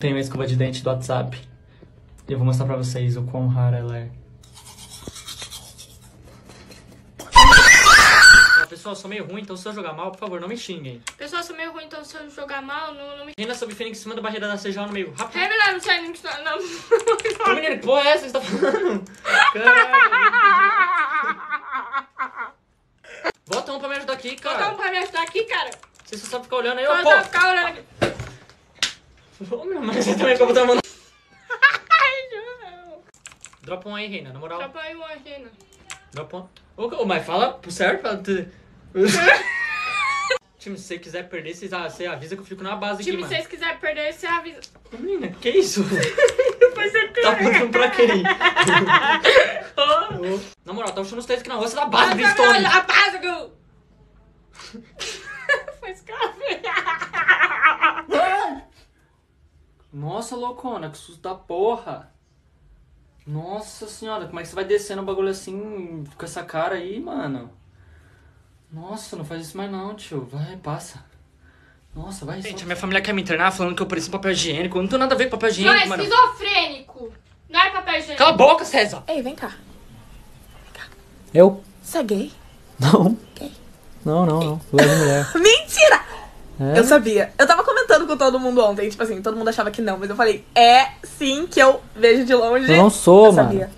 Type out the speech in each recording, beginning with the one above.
Tem minha escova de dente do WhatsApp. E eu vou mostrar pra vocês o quão rara ela é. Pessoal, eu sou meio ruim, então se eu jogar mal, por favor, não me xinguem. Pessoal, eu sou meio ruim, então se eu jogar mal, não me xinguem. Reina sobre Fênix em cima da barreira da CJ no meio. Rápido. É verdade, não sai nem que está. Não. Ô, menino, que porra é essa que você tá falando? Caralho. Bota um pra me ajudar aqui, cara. Bota um pra me ajudar aqui, cara. Você só sabe ficar olhando aí, ó. Só sabe ficar olhando aqui. Ô, meu, mas você também quer botar a mão. Dropa um aí, Reina, na moral. Dropa aí um aí, Reina. Dropa um. Oh, mas fala certo, fala... Time, se você quiser perder, você avisa que eu fico na base time, aqui, mano. Time, se você quiser perder, você avisa. Menina, que isso? Depois você tá perguntando pra quem? Oh. Na moral, tá achando os três aqui na roça da base, Bristone. A base, Gu! Foi escravo. Nossa, loucona, que susto da porra. Nossa senhora, como é que você vai descendo o bagulho assim, com essa cara aí, mano? Nossa, não faz isso mais não, tio. Vai, passa. Nossa, vai. Gente, solta. A minha família quer me internar falando que eu pareço papel higiênico. Eu não tenho nada a ver com papel higiênico, mano. Não, é esquizofrênico. Não é papel higiênico. Cala a boca, César. Ei, vem cá. Vem cá. Eu? Você é gay? Não. Gay? Não. Eu é mulher. Mentira! É? Eu sabia. Eu tava comentando com todo mundo ontem, tipo assim, todo mundo achava que não, mas eu falei, é sim que eu vejo de longe. Eu não sou, eu mano. Sabia.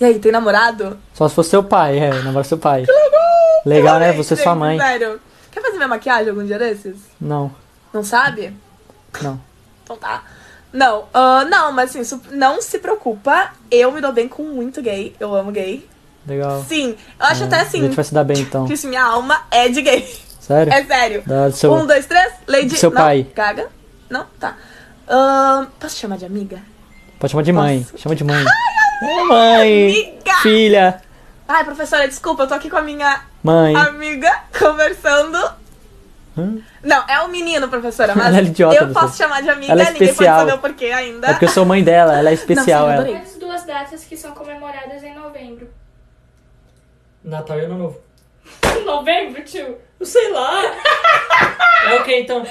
E aí, tem namorado? Só se fosse seu pai, namora seu pai. Que legal! Legal, né? Você é sua mãe. Sério. Quer fazer minha maquiagem algum dia desses? Não. Não sabe? Não. Então tá. Não, não, mas assim, não se preocupa, eu me dou bem com muito gay, eu amo gay. Legal. Sim, eu acho até assim... A gente vai se dar bem, então. Que assim, minha alma é de gay. Sério? É sério. Seu... 1, 2, 3, Lady... Seu não, pai. Caga. Não? Tá. Posso chamar de amiga? Pode chamar de mãe. Posso? Chama de mãe. Ai, mãe. Amiga. Filha. Ai, professora, desculpa, eu tô aqui com a minha... Mãe. Amiga, conversando. Não, é um menino, professora, mas ela é idiota, eu posso chamar de amiga, ela é ninguém especial. Pode saber o porquê ainda. É porque eu sou mãe dela, ela é especial. Não, ela. As duas datas que são comemoradas em novembro. Natal e Ano Novo. Novembro, tio? Eu sei lá. É o que, então?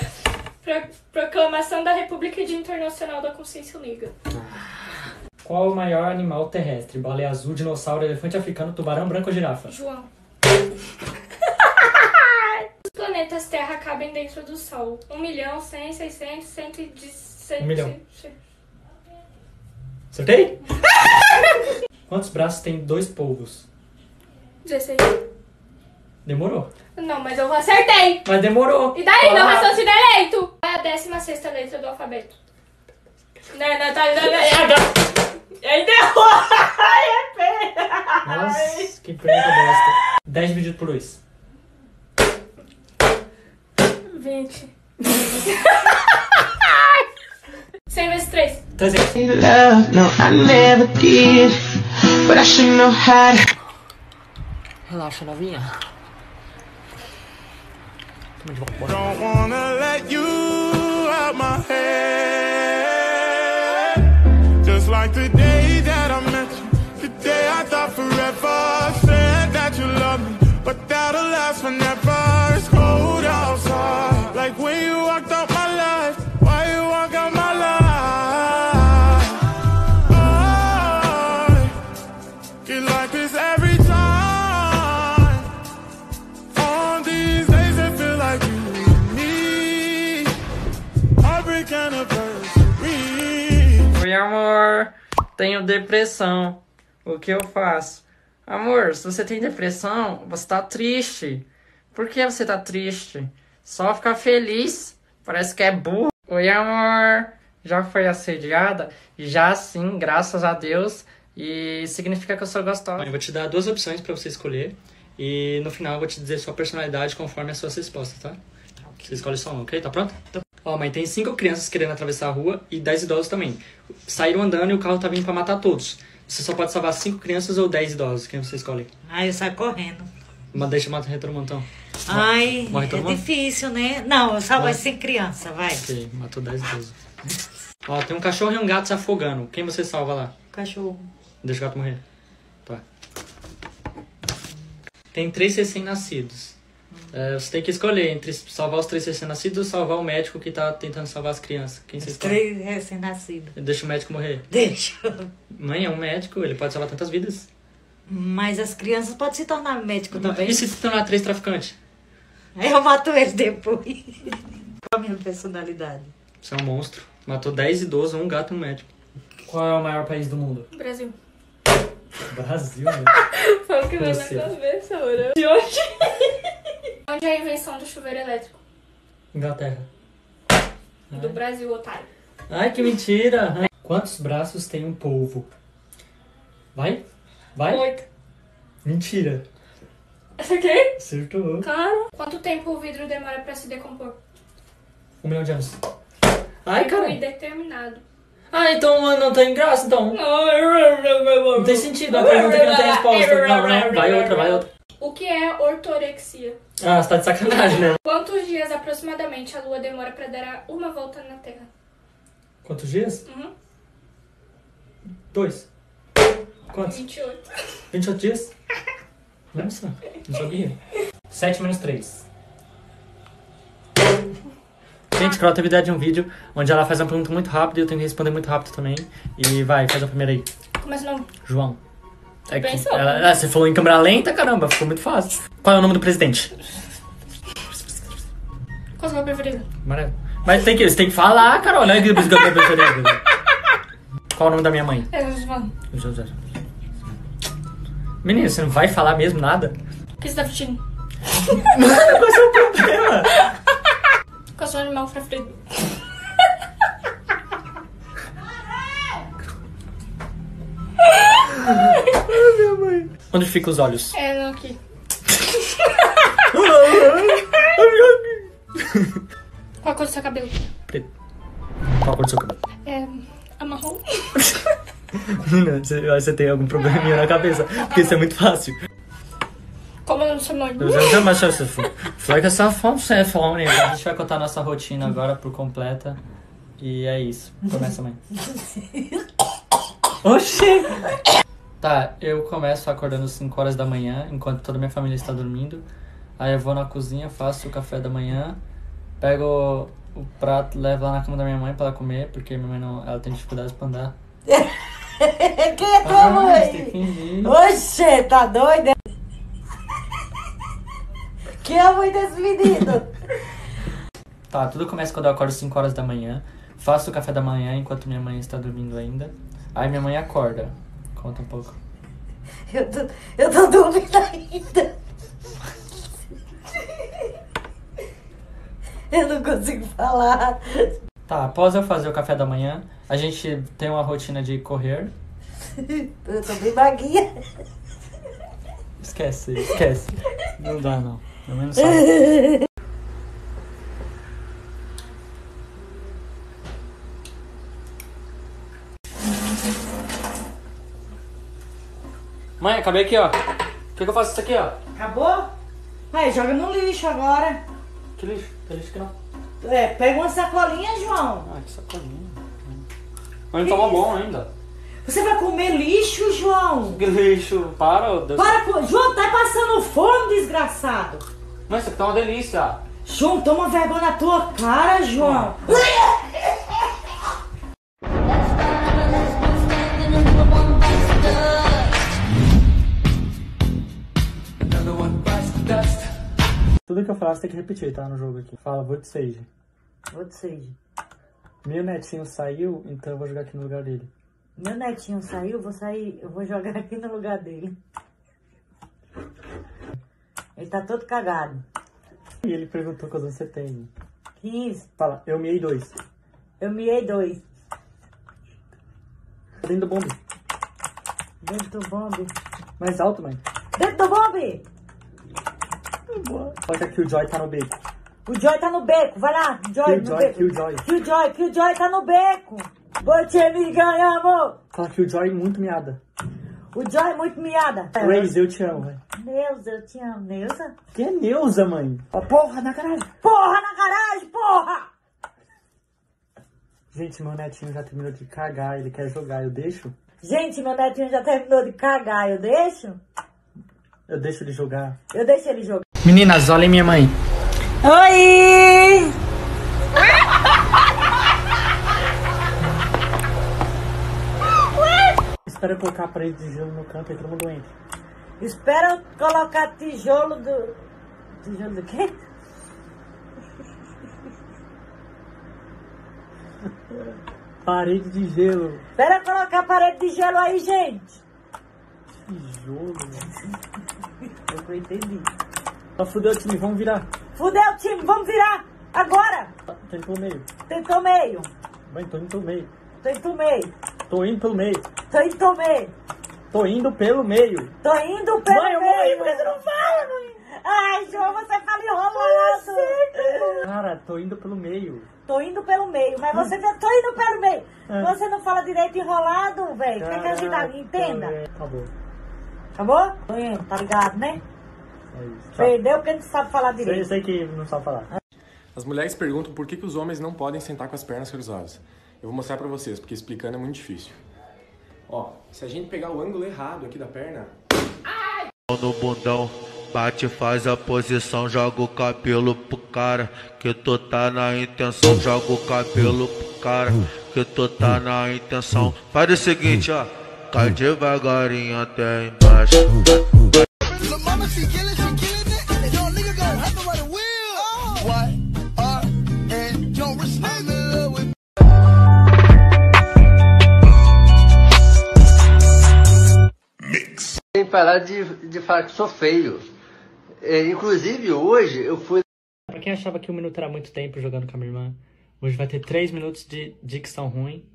Proclamação da República e Dia Internacional da Consciência Negra. Qual o maior animal terrestre? Baleia azul, dinossauro, elefante africano, tubarão branco ou girafa? João. Os planetas Terra cabem dentro do Sol. 1 milhão, 100, 600, 117... 1 milhão. Acertei? Quantos braços tem 2 polvos? 16. Demorou. Não, mas eu acertei. Mas demorou. E daí? Não raciocínio direito. É a 16ª letra do alfabeto. Não. Errou. Ai, é pena. Nossa, que pergunta bosta. 10 dividido por 2. 20. 100 vezes 3. 300. No, I never did, but I should know how to... Relaxa, novinha. Don't wanna let you out my head. Just like the day that I met you, the day I thought forever. Said that you love me, but that'll last forever. It's cold outside, like when you walked out my life. Why you walk out my life? Oh, your life is every time. Oi, amor, tenho depressão. O que eu faço? Amor, se você tem depressão, você tá triste. Por que você tá triste? Só ficar feliz. Parece que é burro. Oi, amor, já foi assediada? Já sim, graças a Deus. E significa que eu sou gostosa. Eu vou te dar 2 opções pra você escolher. E no final eu vou te dizer sua personalidade conforme as suas respostas, tá? Okay. Você escolhe só uma, ok? Tá pronto? Tá. Ó, mãe, tem 5 crianças querendo atravessar a rua e 10 idosos também. Saíram andando e o carro tá vindo pra matar todos. Você só pode salvar 5 crianças ou 10 idosos. Quem você escolhe? Ai, eu saio correndo. Mas deixa eu matar todo mundo, então. Ai, morre todo mundo? É difícil, né? Não, eu salvo as 5 crianças, vai. Ok, matou 10 idosos. Ó, tem um cachorro e um gato se afogando. Quem você salva lá? Cachorro. Deixa o gato morrer. Tá. Tem 3 recém-nascidos. Você tem que escolher entre salvar os 3 recém-nascidos ou salvar o médico que tá tentando salvar as crianças. Quem você escolhe? 3 recém-nascidos. Deixa o médico morrer? Deixa. Mãe, é um médico, ele pode salvar tantas vidas. Mas as crianças podem se tornar médico também. E se tornar 3 traficantes? Aí eu mato eles depois. Qual a minha personalidade? Você é um monstro. Matou 10 idosos, um gato e um médico. Qual é o maior país do mundo? Brasil. Brasil, né? Foi o que vai na cabeça, mano. De hoje. Onde é a invenção do chuveiro elétrico? Inglaterra. Do Brasil, otário. Ai, que mentira. Quantos braços tem um polvo? Vai? Vai? 8. Mentira. Acertei? Acertou. Claro. Quanto tempo o vidro demora pra se decompor? 1 milhão de anos. Ai, cara. Indeterminado. Ah, então não tem graça, então. Não tem sentido, a pergunta que não tem resposta. Não. Vai outra, vai outra. O que é ortorexia? Ah, você tá de sacanagem, né? Quantos dias aproximadamente a lua demora pra dar uma volta na Terra? Quantos dias? 2. Quantos? 28. 28 dias? Nossa, não sabia. 7 menos 3. Gente, Carol teve ideia de um vídeo onde ela faz uma pergunta muito rápida e eu tenho que responder muito rápido também. E vai, faz a primeira aí. Como é seu nome? João. É que ela, você falou em câmera lenta, caramba, ficou muito fácil. Qual é o nome do presidente? Qual é o seu preferido? Amarelo. Mas você tem que falar, Carol, né? Qual é o nome da minha mãe? É João. Menina, você não vai falar mesmo nada? O que você tá vestindo? Mano, qual é o seu problema? Qual é o seu animal preferido? Ai, minha mãe. Onde ficam os olhos? É, aqui. Qual a cor do seu cabelo? Preto. Qual a cor do seu cabelo? É marrom. Menina, você tem algum probleminha na cabeça, porque isso é muito fácil. Como eu não sou mãe? A gente vai contar a nossa rotina agora por completa. E é isso. Começa, mãe. Oxi! Tá, eu começo acordando às 5 horas da manhã, enquanto toda minha família está dormindo. Aí eu vou na cozinha, faço o café da manhã, pego o prato, levo lá na cama da minha mãe pra ela comer, porque minha mãe ela tem dificuldade pra andar. Quem é tua mãe? Oxê, tá doida? Quem é a mãe desse menino? Tá, tudo começa quando eu acordo às 5 horas da manhã. Faço o café da manhã enquanto minha mãe está dormindo ainda. Aí minha mãe acorda. Conta um pouco. Eu tô dormindo ainda. Eu não consigo falar. Tá, após eu fazer o café da manhã, a gente tem uma rotina de correr. Eu tô bem maguinha. Esquece. Não dá, não. Pelo menos sabe. Mãe, acabei aqui, ó. O que eu faço isso aqui, ó? Acabou? Aí, joga no lixo agora. Que lixo? Tem lixo que não. É, pega uma sacolinha, João. Ah, que sacolinha. Mas não tava bom ainda. Você vai comer lixo, João? Que lixo? Para, oh Deus. Para, João, tá passando fome, desgraçado. Mas isso aqui tá uma delícia. João, toma vergonha na tua cara, João. Tudo que eu falar você tem que repetir, tá? No jogo aqui. Fala, vou de Sage. Vou de Sage. Meu netinho saiu, então eu vou jogar aqui no lugar dele. Meu netinho saiu, eu vou jogar aqui no lugar dele. Ele tá todo cagado. E ele perguntou quantos você tem. 15. Fala, eu miei 2. Eu miei 2. Dentro do bombe. Dentro do bombe. Mais alto, mãe. Dentro do bombe! Olha que o Joy tá no beco. O Joy tá no beco, vai lá, Joy. Que o Joy tá no beco. Vou te me ganhar, amor. Fala que o Joy é muito miada. O Joy é muito miada. Reis, eu te amo, velho. Neuza, eu te amo. Neuza? Que é Neuza, mãe? Porra na garagem. Porra na garagem, porra! Gente, meu netinho já terminou de cagar, ele quer jogar, eu deixo? Gente, meu netinho já terminou de cagar, eu deixo? Eu deixo ele jogar. Eu deixo ele jogar. Meninas, olhem minha mãe. Oi! Espera eu colocar a parede de tijolo no canto e todo mundo entra. Espera eu colocar tijolo do... Tijolo do quê? Parede de gelo. Espera colocar a parede de gelo aí, gente. Tijolo, né? É o que eu entendi. Ó, fudeu o time, vamos virar. Fudeu o time, vamos virar. Agora. Tentou o meio. Tentou o meio. Mãe, tô indo pelo meio. Tô indo pelo meio. Tô indo pelo meio. Tô indo pelo meio. Tô indo pelo meio. Tô indo pelo meio. Mãe, eu morri, mas você não fala, mãe. Ai, João, você fala enrolado. Cara, tô indo pelo meio. Tô indo pelo meio, mas você já tô indo pelo meio. Você não fala direito enrolado, velho. Quer que a gente entenda? Acabou. Acabou? Tô indo, tá ligado, né? É isso. Tá. Perdeu porque não sabe falar direito. Eu sei que não sabe falar. As mulheres perguntam por que os homens não podem sentar com as pernas cruzadas. Eu vou mostrar pra vocês, porque explicando é muito difícil. Ó, se a gente pegar o ângulo errado aqui da perna... Ai! No bundão. Bate, faz a posição, joga o cabelo pro cara, que tu tá na intenção. Joga o cabelo pro cara, que tu tá na intenção. Faz o seguinte, ó. Cai devagarinho até embaixo. Tem que parar de falar que sou feio. É, inclusive hoje eu fui... Pra quem achava que 1 minuto era muito tempo jogando com a minha irmã, hoje vai ter 3 minutos de dicção ruim.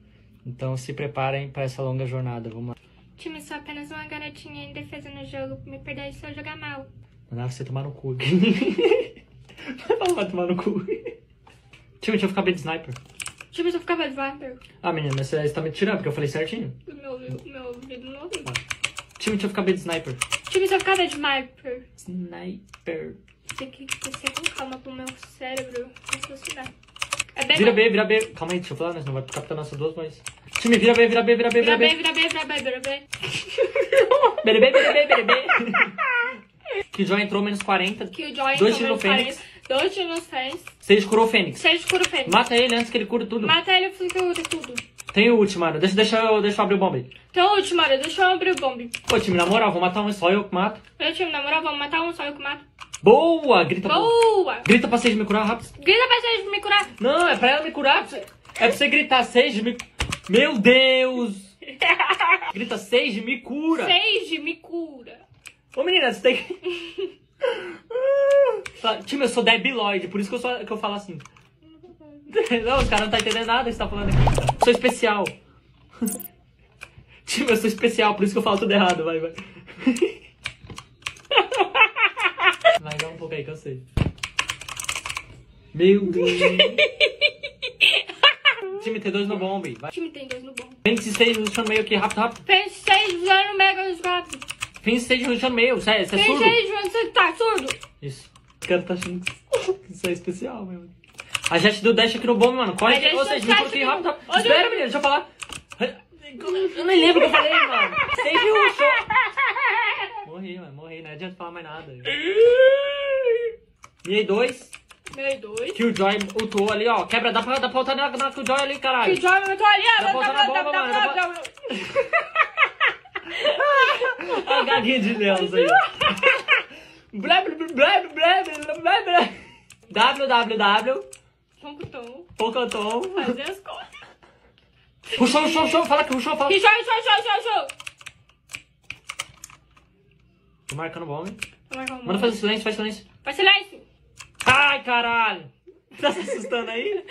Então se preparem pra essa longa jornada. Vamos lá. Time, sou apenas uma garotinha em defesa no jogo. Me perdoe se eu jogar mal. Mandava você tomar no cu. Vai tomar no cu. Time, deixa eu ficar bem de sniper. Time, deixa eu ficar bem de sniper. Ah, menina, mas você tá me tirando porque eu falei certinho. Meu ouvido não ouviu. Time, deixa eu ficar bem de sniper. Time, deixa eu ficar bem de sniper. Sniper. Tem que descer com calma pro meu cérebro raciocinar. É bem... Vira B, vira B. Calma aí, deixa eu falar, né? Não vai captar nossas duas, mas... Time, vira B, vira B, vira B, vira B. Vira B, vira B, vira B, vira B. Vira B, vira B, vira B. Killjoy entrou menos 40. Killjoy entrou menos 40. 2 tiros no Fênix. 6 curou o Fênix. 6 curou o Fênix. Mata ele antes que ele cure tudo. Mata ele antes que ele cure tudo. Tem o último, mano. Deixa eu abrir o bombe. Tem o último, mano. Deixa eu abrir o bombe. Pô, time, na moral, vou matar um só, eu que mato. Meu time, na moral, vamos matar um só, eu que mato. Boa! Grita boa! Boa. Grita pra Sage me curar, rápido. Grita pra Sage me curar. Não, é pra ela me curar. É pra você gritar, Sage me... Meu Deus! Grita, Sage me cura. Sage me cura. Ô, menina, você tem que... Time, eu sou debilóide, por isso que eu falo assim. Não, os caras não tá entendendo nada que você tá falando aqui. Sou especial. Time, eu sou especial, por isso que eu falo tudo errado. Vai, vai. Vai, dá um pouco aí, que eu sei. Meu Deus. Time, tem 2 no bombe. Vai. Time, tem 2 no bombe. Fênix e 6 no chão meio aqui, rápido, rápido. Fênix e 6 no mega, rápido. Fênix e 6 no chão meio, sério, você é surdo? Fênix e 6 você tá surdo. Isso. O cara tá achando que isso é especial, meu. A gente do dash aqui no bombe, mano. Corre aqui, vocês me coloquem rápido, rápido. Olha, espera, menino, deixa eu falar. Eu nem lembro o que eu falei, mano. 6 no chão. Morri, mano, morri. Não adianta falar mais nada. E aí, 2. Killjoy ultou ali, ó. Quebra, dá pra voltar na Killjoy ali, caralho. Killjoy ultou ali, ó. Dá pra voltar na bomba, mano. A gaguinha de Deus aí. Pocotom. Fazer as coisas. Ruxou. Fala que ruxou, fala. Ruxou. Tô marcando bom, hein? Manda fazer silêncio, faz silêncio. Faz silêncio. Ai, caralho. Tá se assustando aí?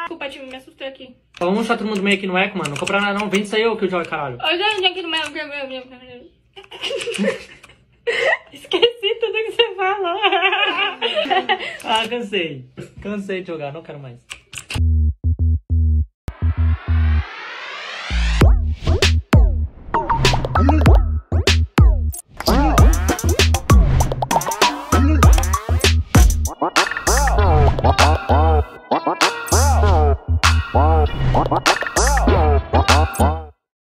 Desculpa, time, me assustei aqui. Só vamos deixar todo mundo meio aqui no eco, mano. Não comprar nada não, vende isso aí, ô Killjoy, caralho. Eu aqui no meio, esqueci tudo que você falou. Ah, cansei de jogar, não quero mais.